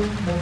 What?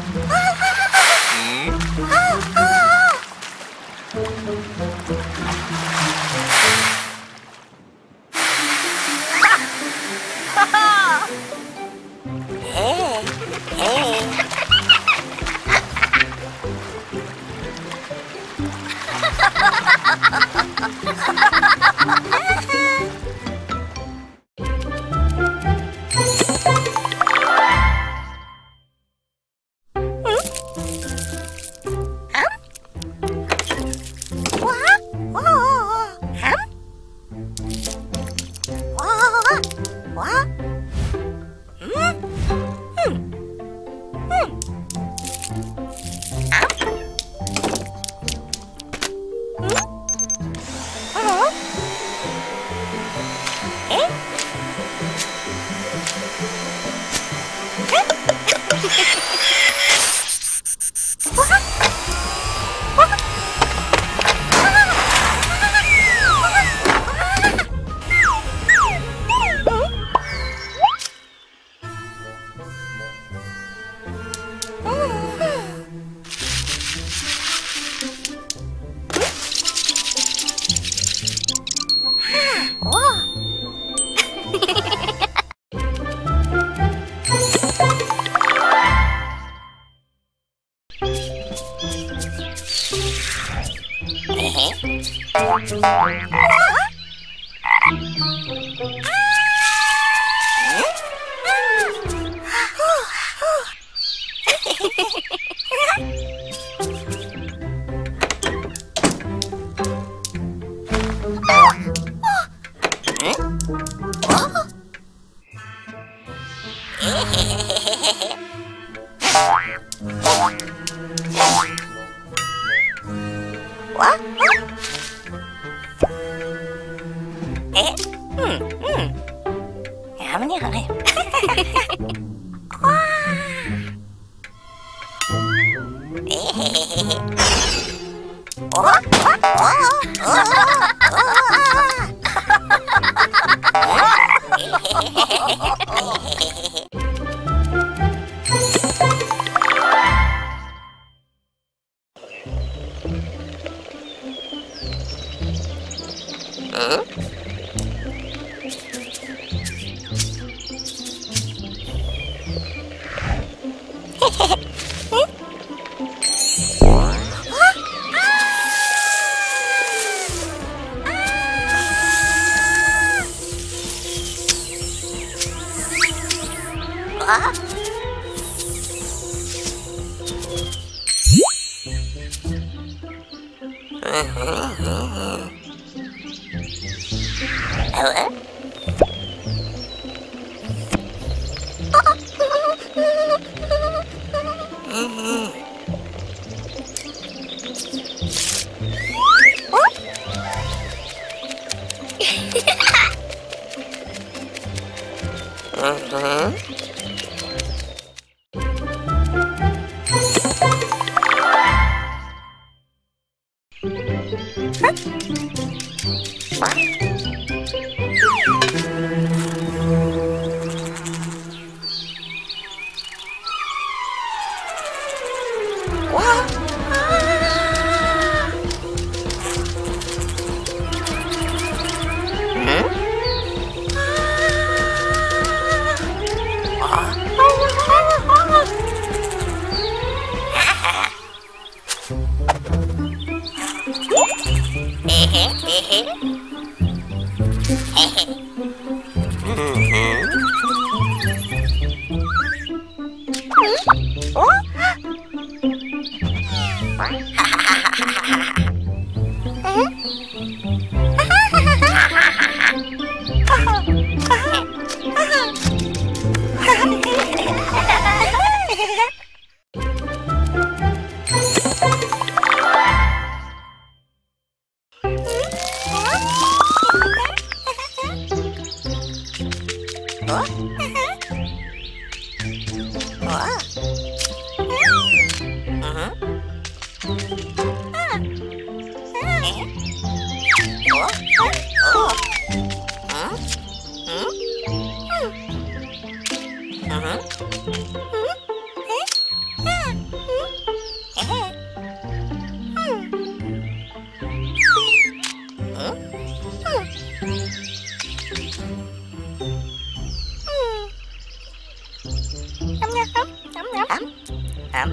怎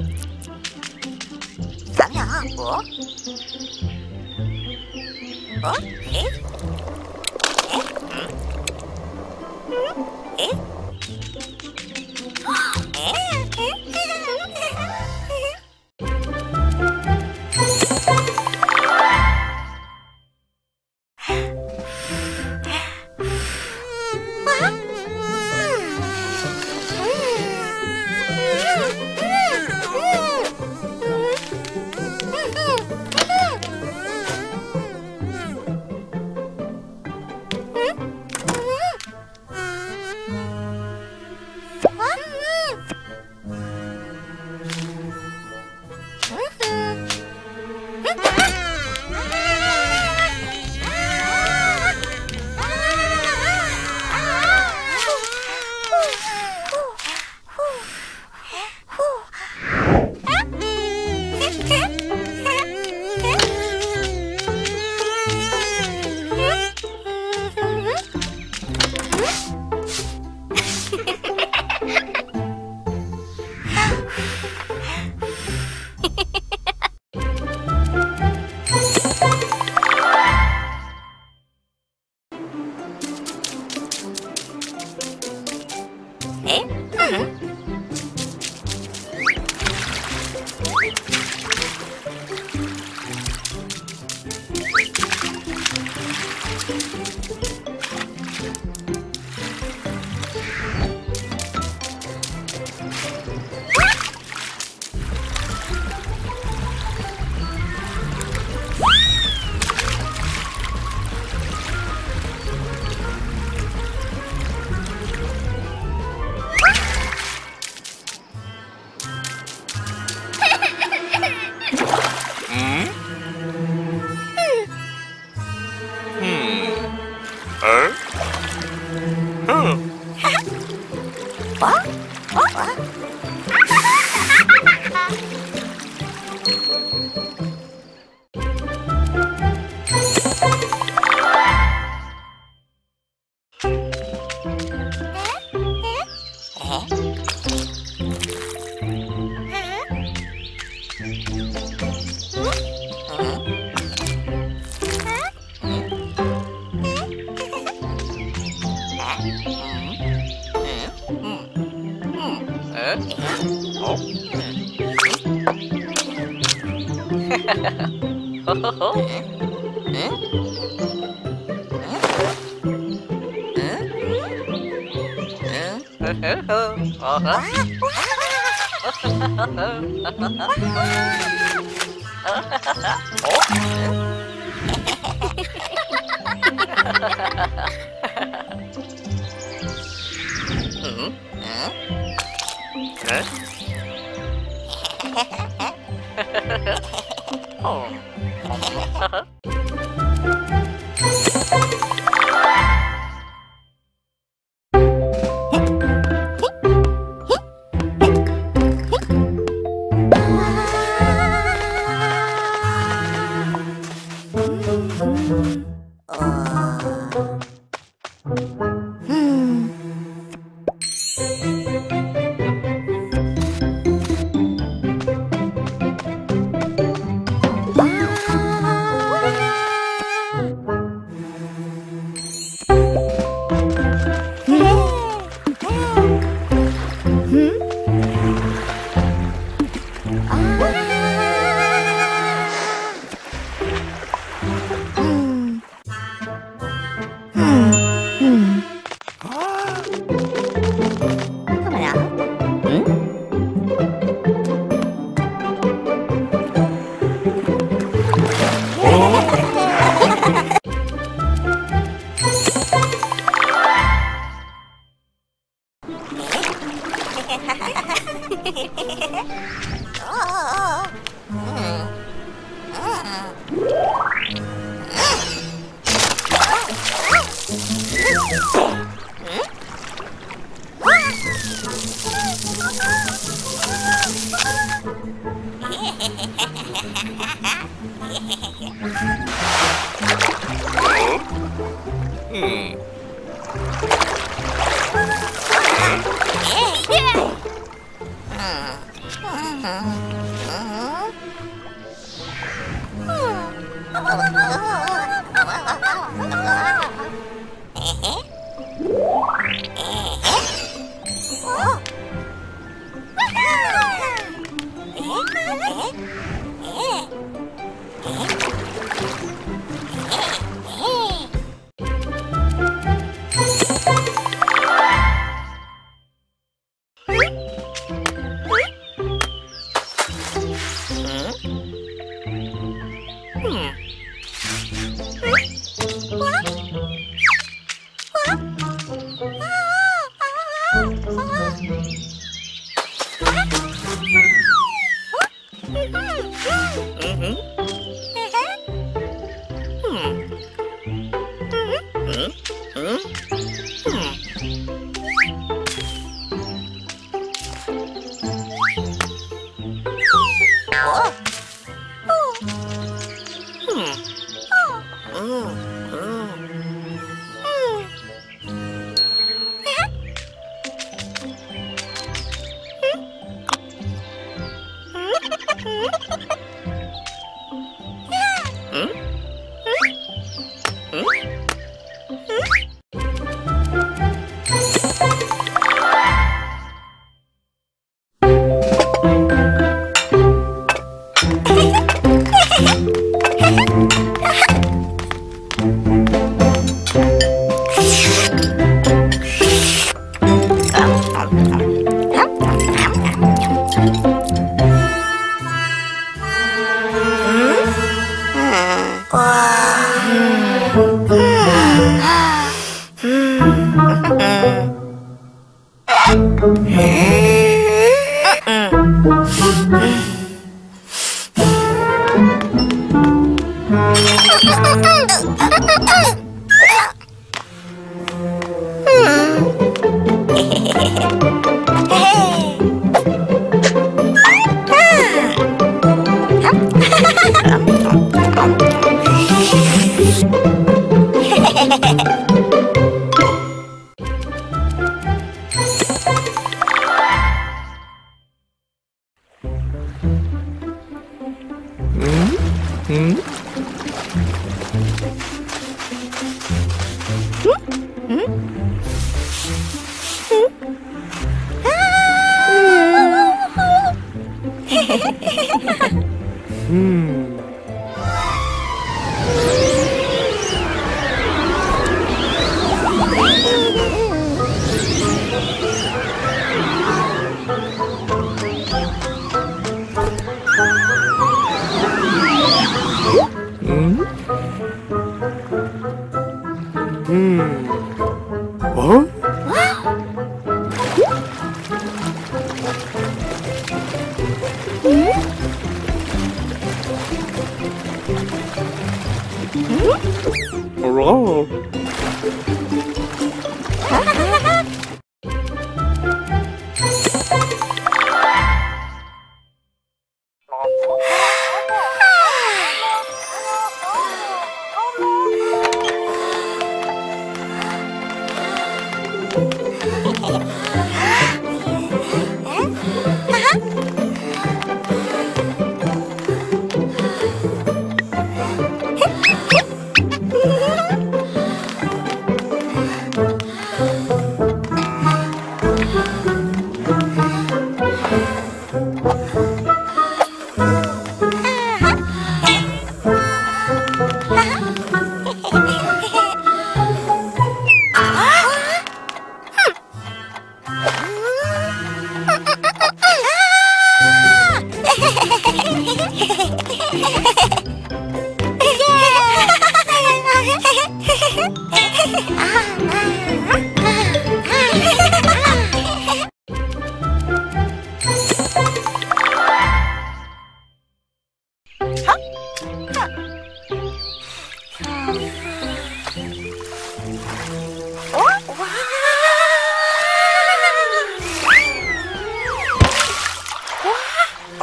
么样啊？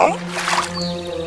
Oh.